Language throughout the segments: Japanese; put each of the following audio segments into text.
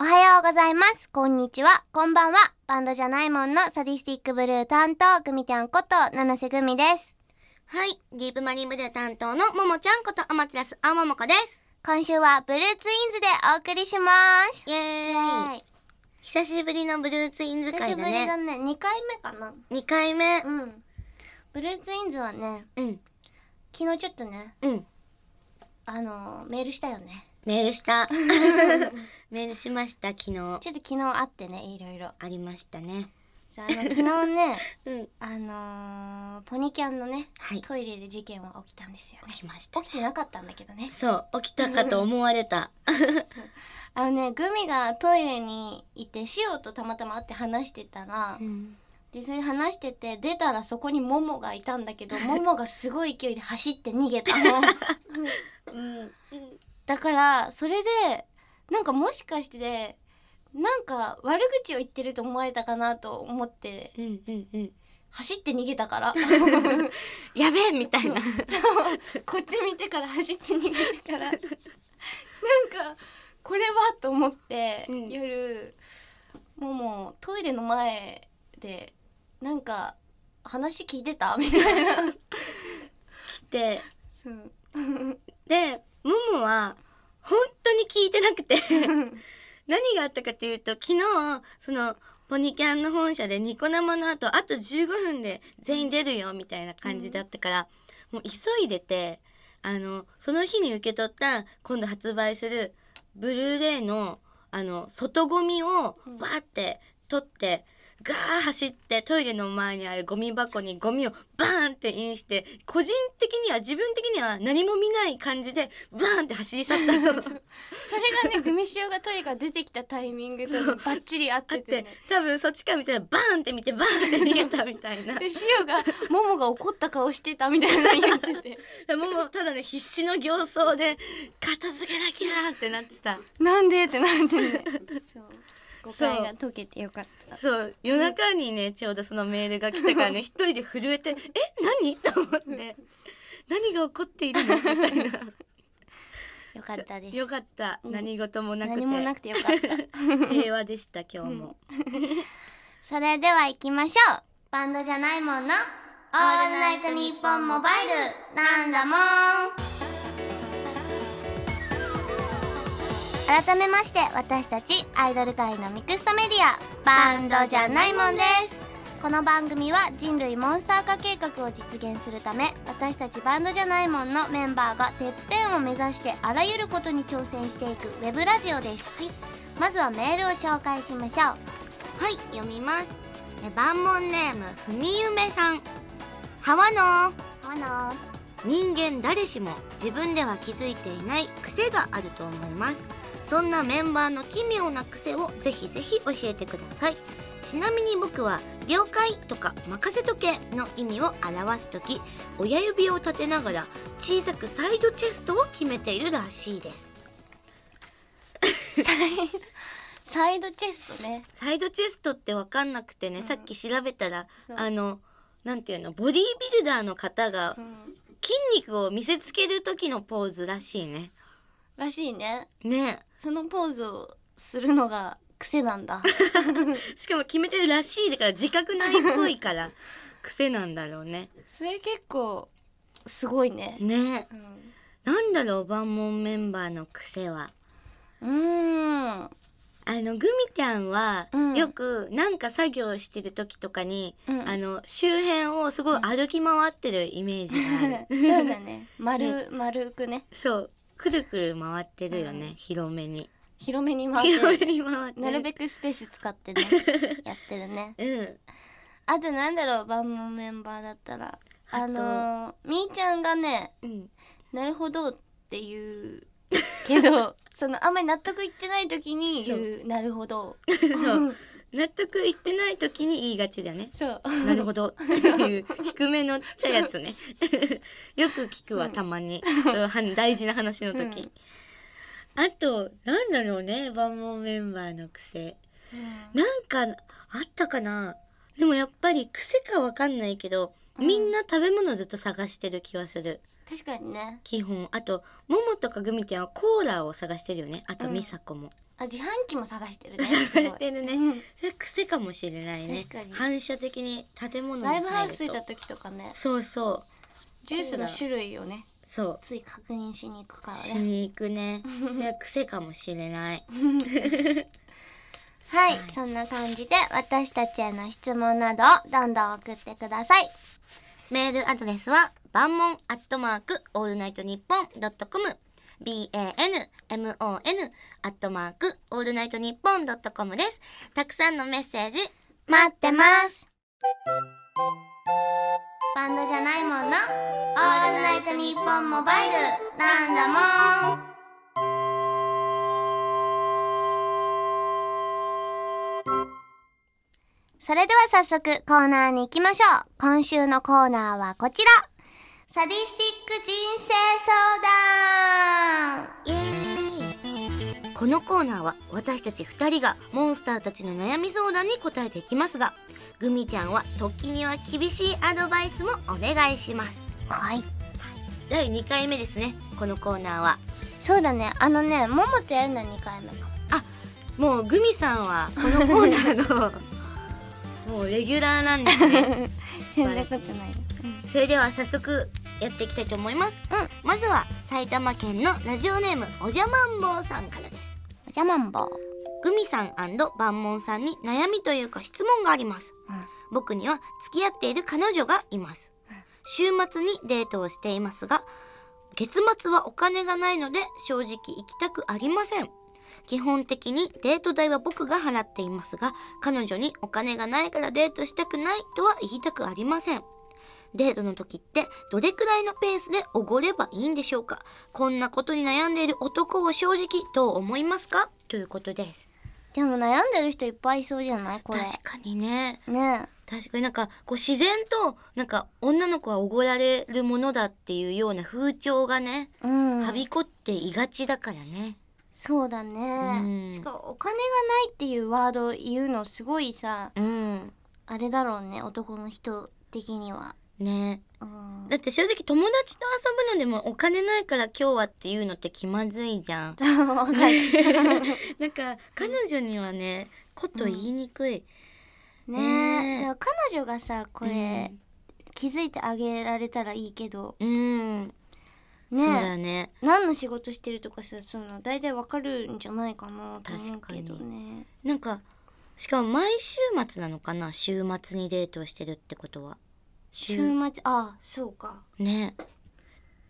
おはようございます。こんにちは。こんばんは。バンドじゃないもんのサディスティックブルー担当、グミちゃんこと、七瀬グミです。はい。ディープマリンブルー担当のももちゃんこと、アマテラスあももこです。今週はブルーツインズでお送りします。イエーイ。久しぶりのブルーツインズ会だね。久しぶりだね。2回目かな。2回目。うん。ブルーツインズはね、うん。昨日ちょっとね、うん。メールしたよね。メールしたメールしました。昨日ちょっと昨日あってね、いろいろありましたね。そう、昨日ね、うん、ポニキャンのね、はい、トイレで事件は起きたんですよね。起きました、ね、起きてなかったんだけどね。そう、起きたかと思われたグミがトイレにいてシオとたまたま会って話してたら、うん、でそれ話してて出たらそこにモモがいたんだけどモモがすごい勢いで走って逃げたの、うん、だからそれでなんかもしかしてなんか悪口を言ってると思われたかなと思って、うんうんうん、走って逃げたからやべえみたいなこっち見てから走って逃げてからなんかこれはと思って、うん、夜もうトイレの前でなんか話聞いてたみたいな来てそうでももは本当に聞いてなくて何があったかというと、昨日そのポニキャンの本社でニコ生の後あと15分で全員出るよみたいな感じだったから、うん、もう急いでてその日に受け取った今度発売するブルーレイの外ゴミをわーって取って、うん、ガー走ってトイレの前にあるゴミ箱にゴミをバーンってインして、個人的には自分的には何も見ない感じでバーンって走り去ったそれがね、グミシオがトイレから出てきたタイミングとバッチリ合ってて、ね、多分そっちから見たらバーンって見てバーンって逃げたみたいなでシオがモモが怒った顔してたみたいな言っててモモただね、必死の形相で片付けなきゃってなってたなんでってなってねそう、誤解が解けてよかった。そう、夜中にね、ちょうどそのメールが来たからね一人で震えて何と思って何が起こっているのみたいなよかったです。よかった、うん、何事もなくて、何もなくてよかった平和でした今日も、うん、それでは行きましょう。バンドじゃないもんのオールナイトニッポンモバイルなんだもん。改めまして、私たちアイドル界のミクストメディアバンドじゃないもんです。この番組は人類モンスター化計画を実現するため、私たちバンドじゃないもんのメンバーがてっぺんを目指してあらゆることに挑戦していくウェブラジオです。まずはメールを紹介しましょう。はい、読みます。バンモンネームふみゆめさん。はわの人間誰しも自分では気づいていない癖があると思います。そんなメンバーの奇妙な癖をぜひぜひ教えてください。ちなみに僕は了解とか任せとけの意味を表すとき、親指を立てながら小さくサイドチェストを決めているらしいですサイドチェストね。サイドチェストって分かんなくてね、うん、さっき調べたらなんていうの、ボディービルダーの方が筋肉を見せつける時のポーズらしいね。らしいね。ね。そのポーズをするのが癖なんだしかも決めてるらしいだから自覚ないっぽいから癖なんだろうね。それ結構すごいね。ね、うん、なんだろう、バンモンメンバーの癖は。グミちゃんは、うん、よくなんか作業してる時とかに、うん、周辺をすごい歩き回ってるイメージがあるそうだね。丸くね。そう。くるくる回ってるよね、うん、広めに回ってる。なるべくスペース使ってねやってるね、うん、あとなんだろう、バンモンメンバーだったらみーちゃんがね、うん、なるほどって言うけどあんまり納得いってない時に言うなるほど納得いってない時に言いがちだよね。そうなるほどっていう低めのちっちゃいやつねよく聞くわ、たまに、うん、大事な話の時、うん、あとなんだろうね、バンモンメンバーの癖、うん、なんかあったかな。でもやっぱり癖かわかんないけど、みんな食べ物ずっと探してる気はする。確かにね。基本あとももとかグミちゃんはコーラを探してるよね。あと美佐子も、あ、自販機も探してるね。探してるね。それ癖かもしれないね。反射的に建物に入ると。ライブハウス着いた時とかね。そうそう、ジュースの種類をね、そうつい確認しに行くからね。しに行くね。それは癖かもしれない。はい、はい、そんな感じで私たちへの質問などをどんどん送ってください。メールアドレスはbanmon@allnightnippon.com banmon@allnightnippon.com です。たくさんのメッセージ待ってます。バンドじゃないもんのオールナイトニッポンモバイルなんだもん。それでは早速コーナーに行きましょう。今週のコーナーはこちら。サディスティック人生相談。このコーナーは私たち2人がモンスターたちの悩み相談に答えていきますが、グミちゃんは時には厳しいアドバイスもお願いします。はい、第2回目ですね、このコーナーは。そうだね、あのね、ももとやるのは2回目か。あ、もうグミさんはこのコーナーのもうレギュラーなんですね。そんなことない。それでは早速やっていきたいと思います。まずは埼玉県のラジオネームおじゃまんぼうさんからです。おじゃまんぼう。グミさん&バンモンさんに悩みというか質問があります。僕には付き合っている彼女がいます。週末にデートをしていますが、月末はお金がないので正直行きたくありません。基本的にデート代は僕が払っていますが、彼女にお金がないからデートしたくないとは言いたくありません。デートの時ってどれくらいのペースでおごればいいんでしょうか。こんなことに悩んでいる男を正直どう思いますか、ということです。でも悩んでる人いっぱいいそうじゃないこれ。確かにね。ね、確かになんかこう自然となんか女の子はおごられるものだっていうような風潮がね、はびこっていがちだからね。そうだね。しかもお金がないっていうワードを言うのすごいさ、あれだろうね、男の人的にはね。だって正直友達と遊ぶのでもお金ないから今日はっていうのって気まずいじゃん。なんか彼女にはね、こと言いにくい、ね。だから彼女がさこれ、気づいてあげられたらいいけど。そうだね。何の仕事してるとかさ、その大体わかるんじゃないかなと思うけどね。なんかしかも毎週末なのかな、週末にデートをしてるってことは。週末、あ、そうかね。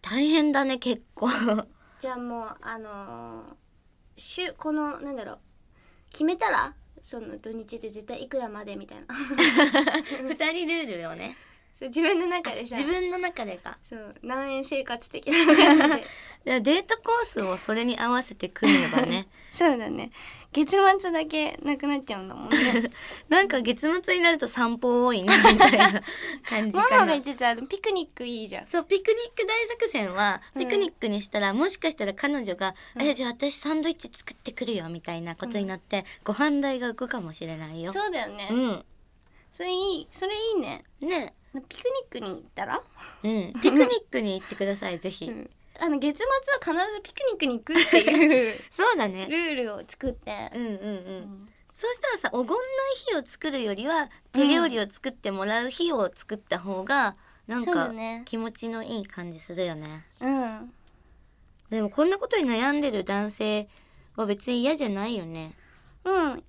大変だね結構。じゃあもうこのなんだろう、決めたらその土日で絶対いくらまでみたいな。2人ルールよね。自分の中でさ、自分の中でか、そう何円生活的な感じで。デートコースをそれに合わせて組めばね。そうだね。月末だけなくなっちゃうんだもんね。なんか月末になると散歩多いなみたいな感じかな。ママが言ってたピクニックいいじゃん。そう、ピクニック大作戦はピクニックにしたら、もしかしたら彼女が、じゃあ私サンドイッチ作ってくるよみたいなことになって、ご飯代が浮くかもしれないよ。そうだよね。それいいね。ね。ピクニックに行ったら、ピクニックに行ってください、ぜひ。月末は必ずピクニックに行くっていう。そうだね。ルールを作って。そうしたらさ、おごんない日を作るよりは手料理を作ってもらう日を作った方が、なんか気持ちのいい感じするよね。でもこんなことに悩んでる男性は別に嫌じゃないよね。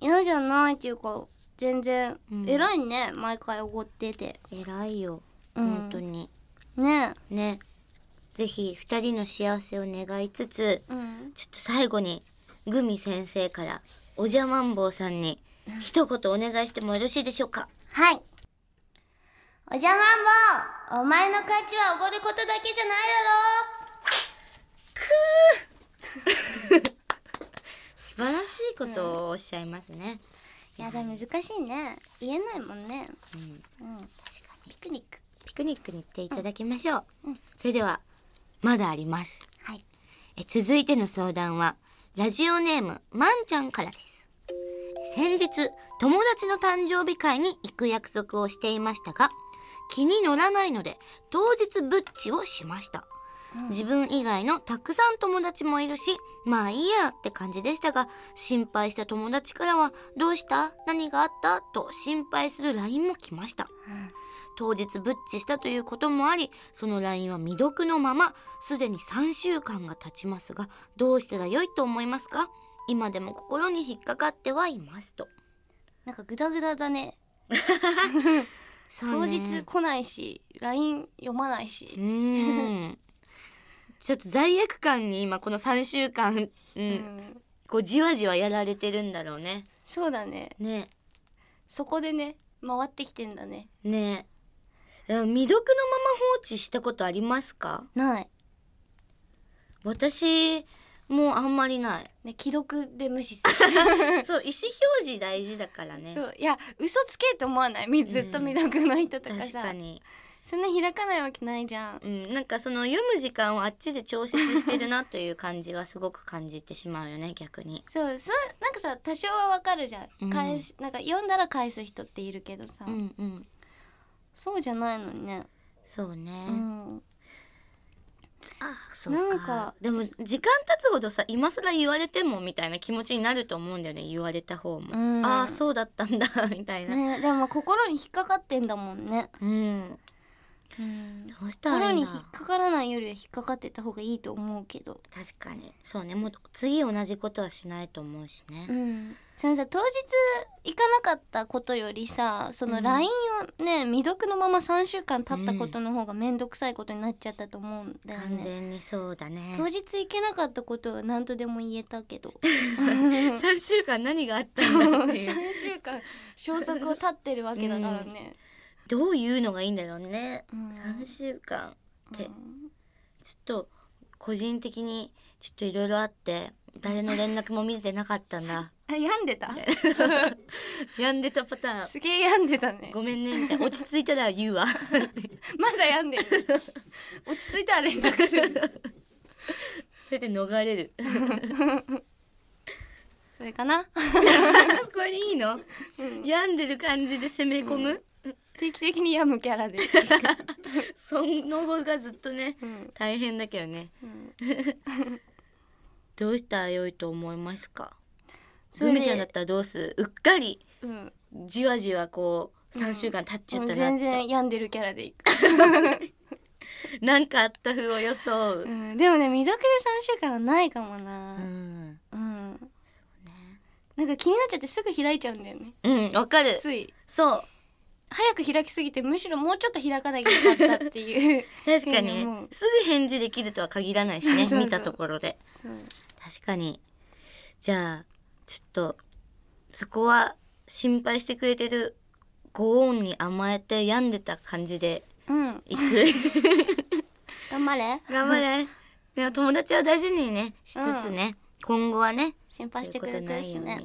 嫌じゃないっていうか。全然偉いね、毎回おごってて。偉いよ、本当に。ね。ぜひ2人の幸せを願いつつ、ちょっと最後にグミ先生からおじゃまんぼうさんに一言お願いしてもよろしいでしょうか。はい。おじゃまんぼう、お前の価値はおごることだけじゃないだろ。くー。素晴らしいことをおっしゃいますね。いやだ、難しいね、言えないもんね。確かに。ピクニックに行っていただきましょう。それではまだあります。はい。続いての相談はラジオネームまんちゃんからです。先日友達の誕生日会に行く約束をしていましたが、気に乗らないので当日ブッチをしました。自分以外のたくさん友達もいるし、まあいいやって感じでしたが、心配した友達からはどうした?何があった?と心配する LINE も来ました。当日ブッチしたということもあり、その LINE は未読のまま、すでに3週間が経ちますが、どうしたら良いと思いますか?今でも心に引っかかってはいますと。なんかグダグダだね。当日来ないし LINE 読まないし、ちょっと罪悪感に今この3週間、こうじわじわやられてるんだろうね。そうだね。ね、そこでね回ってきてんだね。ね、でも未読のまま放置したことありますか？ない。私もうあんまりない、ね、既読で無視する。そう、意思表示大事だからね。そういや嘘つけと思わない。ずっと未読の人とかさ、確かにそんな開かないわけないじゃん、なんかその読む時間をあっちで調節してるなという感じはすごく感じてしまうよね。逆にそうなんかさ多少はわかるじゃん、なんか読んだら返す人っているけどさ、そうじゃないのね。そうね、あ、そうか。なんかでも時間経つほどさ今更言われてもみたいな気持ちになると思うんだよね。言われた方も、ああそうだったんだみたいな、ね、でも心に引っかかってんだもんね。どうしたらいいんだ。心に引っかからないよりは引っかかってた方がいいと思うけど。確かにそうね。もう次同じことはしないと思うしね、そのさ当日行かなかったことよりさその LINE をね、未読のまま3週間経ったことの方が面倒くさいことになっちゃったと思うんだよね。完全にそうだね。当日行けなかったことは何とでも言えたけど3週間何があったんだっていう3週間消息を絶ってるわけだからね、どういうのがいいんだろうね、3週間って、ちょっと個人的にちょっといろいろあって誰の連絡も見れてなかったんだ。あ、病んでた病んでたパターン。すげえ病んでたね。ごめんねみたいな。落ち着いたら言うわまだ病んでる落ち着いたら連絡するそれで逃れるそれかなこれでいいの、病んでる感じで攻め込む、定期的に病むキャラでその後がずっとね、大変だけどね、どうしたら良いと思いますか？グミちゃんだったらどうする？うっかり、じわじわこう3週間経っちゃったなって、全然病んでるキャラでいくなんかあった風を装う、でもね未読で3週間はないかもな。そうね、なんか気になっちゃってすぐ開いちゃうんだよね。わかる。ついそう早く開きすぎてむしろもうちょっと開かなきゃいけなかったっていう確かにすぐ返事できるとは限らないしね。そうそう見たところで。確かに。じゃあちょっとそこは心配してくれてるご恩に甘えて病んでた感じでいく、頑張れ頑張れ。でも友達は大事にねしつつね、今後はね心配してくれてるしね、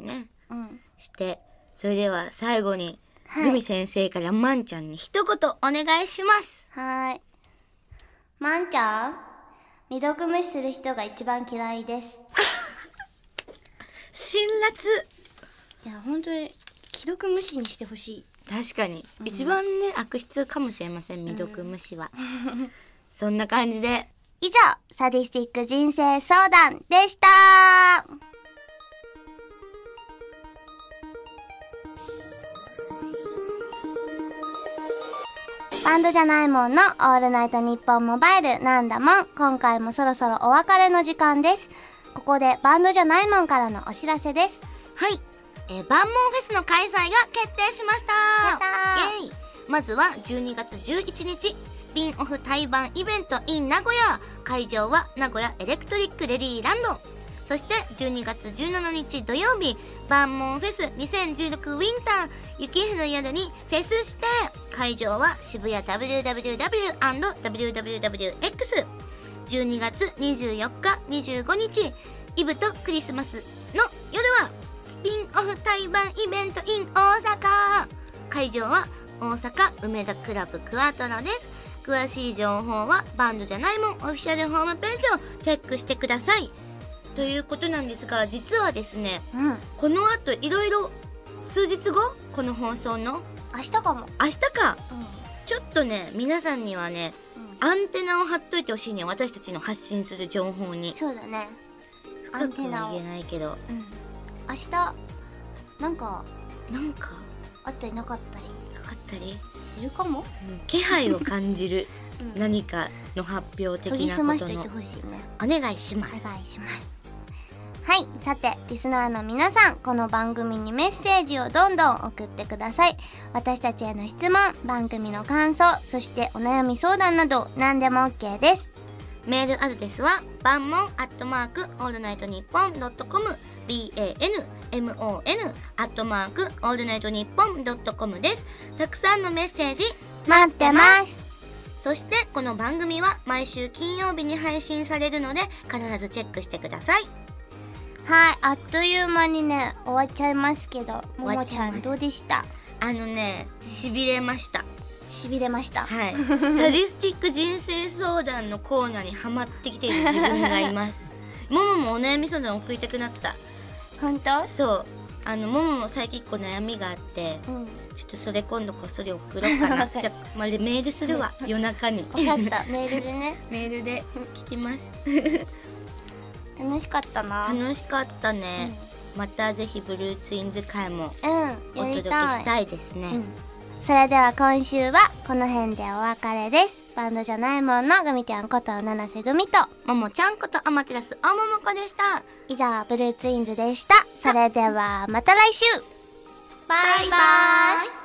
して。それでは最後にグミ先生からまんちゃんに一言お願いします。はい。まんちゃん、未読無視する人が一番嫌いです辛辣。いや本当に既読無視にしてほしい。確かに、一番ね悪質かもしれません、未読無視はそんな感じで以上サディスティック人生相談でした。バンドじゃないもんのオールナイトニッポンモバイルなんだもん。今回もそろそろお別れの時間です。ここでバンドじゃないもんからのお知らせです。はい、バンモンフェスの開催が決定しました。イエーイ。まずは12月11日スピンオフ対バンイベント in 名古屋。会場は名古屋エレクトリックレディーランド。そして12月17日土曜日バンモンフェス2016ウィンター雪降る夜にフェスして、会場は渋谷 www&wwwx。 12月24日25日イブとクリスマスの夜はスピンオフ対バンイベント in 大阪。会場は大阪梅田クラブクワトロです。詳しい情報はバンドじゃないもんオフィシャルホームページをチェックしてくださいということなんですが、実はですね、このあといろいろ数日後、この放送の明日か、ちょっとね皆さんにはね、アンテナを張っといてほしいね、私たちの発信する情報に。そうだね、深くは言えないけど、うん、明日なんかあったりなかったりするかも、うん、気配を感じる何かの発表的なことの研ぎ澄ましといてほしいね。お願いします、お願いします。はい、さてリスナーの皆さん、この番組にメッセージをどんどん送ってください。私たちへの質問、番組の感想、そしてお悩み相談など何でも OK です。メールアドレスはbanmon@allnightnippon.com banmon@allnightnippon.com です。たくさんのメッセージ待ってます。そしてこの番組は毎週金曜日に配信されるので必ずチェックしてください。はい、あっという間にね終わっちゃいますけど、ももちゃんどうでした？あのね、痺れました、痺れました。はい、サディスティック人生相談のコーナーにハマってきている自分がいます。もももお悩み相談を送りたくなった。本当？そう、ももも最近1個悩みがあって、うん、ちょっとそれ今度こっそり送ろうかな。じゃあ、メールするわ、夜中に。分かった、メールでね。メールで聞きます。楽しかったな。楽しかったね、うん、またぜひブルーツインズ会もお届けしたいですね、うん、それでは今週はこの辺でお別れです。バンドじゃないもんのグミちゃんこと七瀬グミと、ももちゃんことアマテラス大桃子でした。以上、ブルーツインズでした。それではまた来週、バイバイ。